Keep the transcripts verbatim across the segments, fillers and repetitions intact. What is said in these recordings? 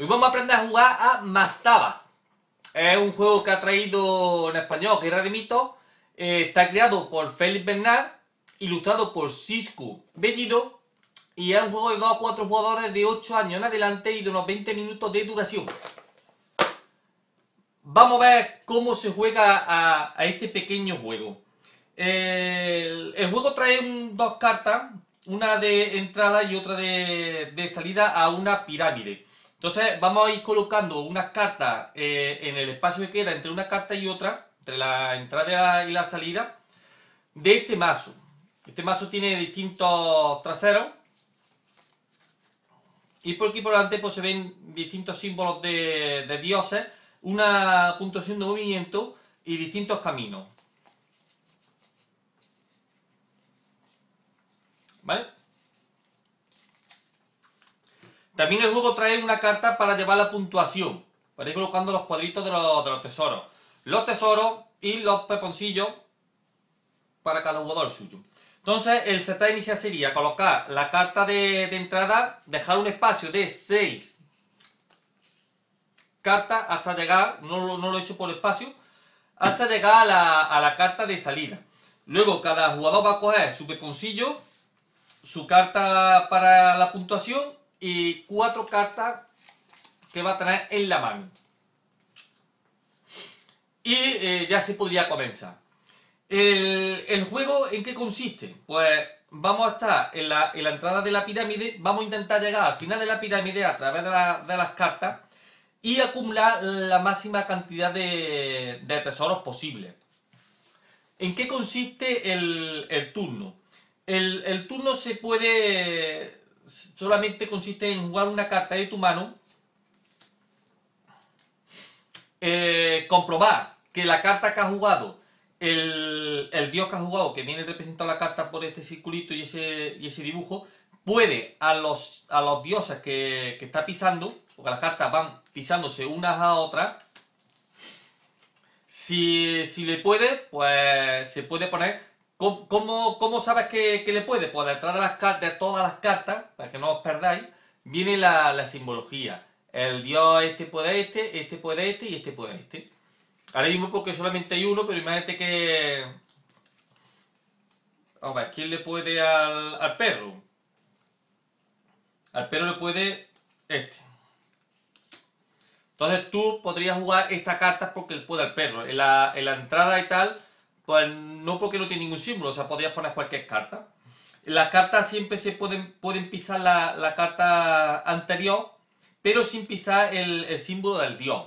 Hoy vamos a aprender a jugar a Mastabas. Es un juego que ha traído en español Guerra de Mitos. Eh, está creado por Félix Bernard, ilustrado por Cisco Bellido. Y es un juego de dos a cuatro jugadores de ocho años en adelante y de unos veinte minutos de duración. Vamos a ver cómo se juega a, a este pequeño juego. El, el juego trae un, dos cartas, una de entrada y otra de, de salida a una pirámide. Entonces vamos a ir colocando unas cartas eh, en el espacio que queda entre una carta y otra, entre la entrada y la salida, de este mazo. Este mazo tiene distintos traseros. Y por aquí por delante pues, se ven distintos símbolos de, de dioses, una puntuación de movimiento y distintos caminos. ¿Vale? También el juego trae una carta para llevar la puntuación, para ir colocando los cuadritos de los, de los tesoros. Los tesoros y los peponcillos para cada jugador suyo. Entonces el setup inicial sería colocar la carta de, de entrada, dejar un espacio de seis cartas hasta llegar, no, no lo he hecho por espacio, hasta llegar a la, a la carta de salida. Luego cada jugador va a coger su peponcillo, su carta para la puntuación y cuatro cartas que va a tener en la mano. Y eh, ya se podría comenzar. El, el juego, ¿en qué consiste? Pues vamos a estar en la, en la entrada de la pirámide. Vamos a intentar llegar al final de la pirámide a través de, la, de las cartas y acumular la máxima cantidad de, de tesoros posible. ¿En qué consiste el, el turno? El, el turno se puede... solamente consiste en jugar una carta de tu mano, eh, comprobar que la carta que ha jugado, el, el dios que ha jugado, que viene representado la carta por este circulito y ese, y ese dibujo, puede a los, a los dioses que, que está pisando, porque las cartas van pisándose unas a otras, si, si le puede, pues se puede poner... ¿Cómo, cómo, ¿Cómo sabes que, que le puede? Pues detrás de, las, de todas las cartas, para que no os perdáis, viene la, la simbología. El dios este puede este, este puede este y este puede este. Ahora mismo porque solamente hay uno, pero imagínate que... A ver, ¿quién le puede al, al perro? Al perro le puede este. Entonces tú podrías jugar esta carta porque él puede al perro. En la, en la entrada y tal... Pues no porque no tiene ningún símbolo, o sea, podrías poner cualquier carta. Las cartas siempre se pueden, pueden pisar la, la carta anterior, pero sin pisar el, el símbolo del dios.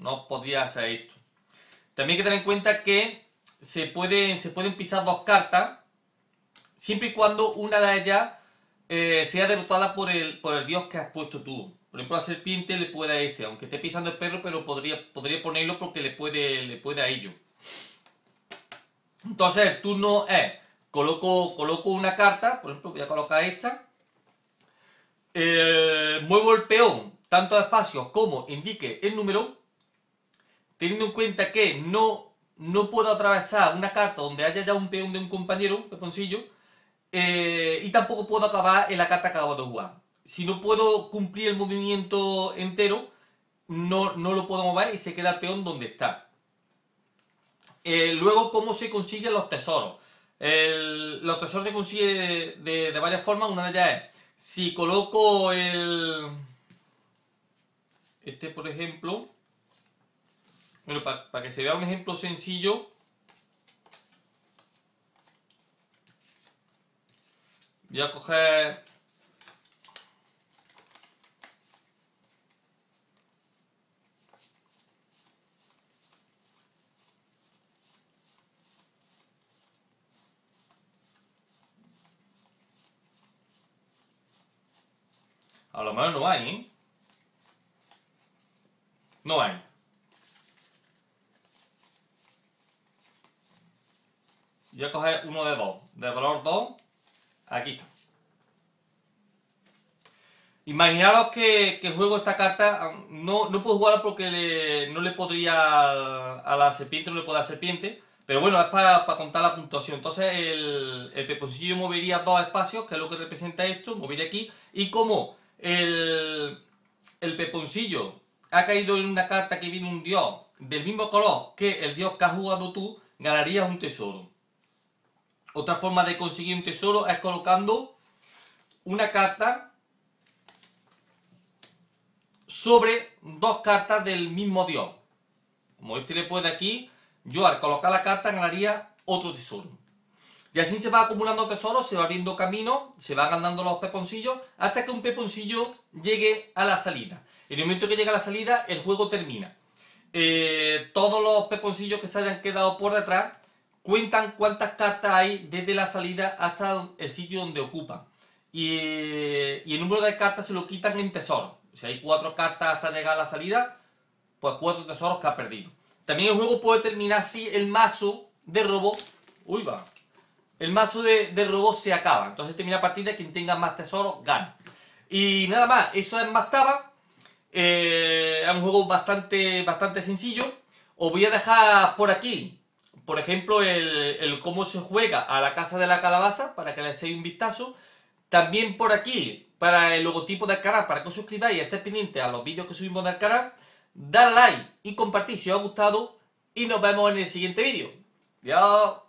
No podría hacer esto. También hay que tener en cuenta que se pueden, se pueden pisar dos cartas, siempre y cuando una de ellas eh, sea derrotada por el, por el dios que has puesto tú. Por ejemplo, a la serpiente le puede a este, aunque esté pisando el perro, pero podría, podría ponerlo porque le puede, le puede a ello. Entonces el turno es, coloco, coloco una carta, por ejemplo voy a colocar esta, eh, muevo el peón tantos espacios como indique el número, teniendo en cuenta que no, no puedo atravesar una carta donde haya ya un peón de un compañero, peponcillo, eh, y tampoco puedo acabar en la carta que acabo de jugar. Si no puedo cumplir el movimiento entero, no, no lo puedo mover y se queda el peón donde está. Eh, luego, ¿cómo se consiguen los tesoros? El, los tesoros se consiguen de, de, de varias formas. Una de ellas es, si coloco el... Este, por ejemplo... Bueno, para pa que se vea un ejemplo sencillo... Voy a coger... A lo mejor no hay, ¿eh? No hay. Voy a coger uno de dos. De valor dos. Aquí está. Imaginaros que, que juego esta carta. No, no puedo jugarla porque le, no le podría a la serpiente, no le puedo dar serpiente. Pero bueno, es para, para contar la puntuación. Entonces el, el peponcillo movería dos espacios, que es lo que representa esto. Movería aquí. Y como... El, el peponcillo ha caído en una carta que viene un dios del mismo color que el dios que has jugado tú, ganarías un tesoro. Otra forma de conseguir un tesoro es colocando una carta sobre dos cartas del mismo dios. Como este le puede aquí, yo al colocar la carta ganaría otro tesoro. Y así se va acumulando tesoros, se va abriendo camino, se van ganando los peponcillos, hasta que un peponcillo llegue a la salida. En el momento que llega a la salida, el juego termina. Eh, todos los peponcillos que se hayan quedado por detrás cuentan cuántas cartas hay desde la salida hasta el sitio donde ocupan. Y, eh, y el número de cartas se lo quitan en tesoros. Si hay cuatro cartas hasta llegar a la salida, pues cuatro tesoros que ha perdido. También el juego puede terminar si el mazo de robo... Uy, va. El mazo de, de robo se acaba. Entonces termina la partida, quien tenga más tesoros gana. Y nada más, eso es Mastabas. Eh, es un juego bastante, bastante sencillo. Os voy a dejar por aquí, por ejemplo, el, el cómo se juega a la casa de la calabaza, para que le echéis un vistazo. También por aquí, para el logotipo del canal, para que os suscribáis y estéis pendientes a los vídeos que subimos del canal. Dale like y compartid si os ha gustado. Y nos vemos en el siguiente vídeo. Adiós.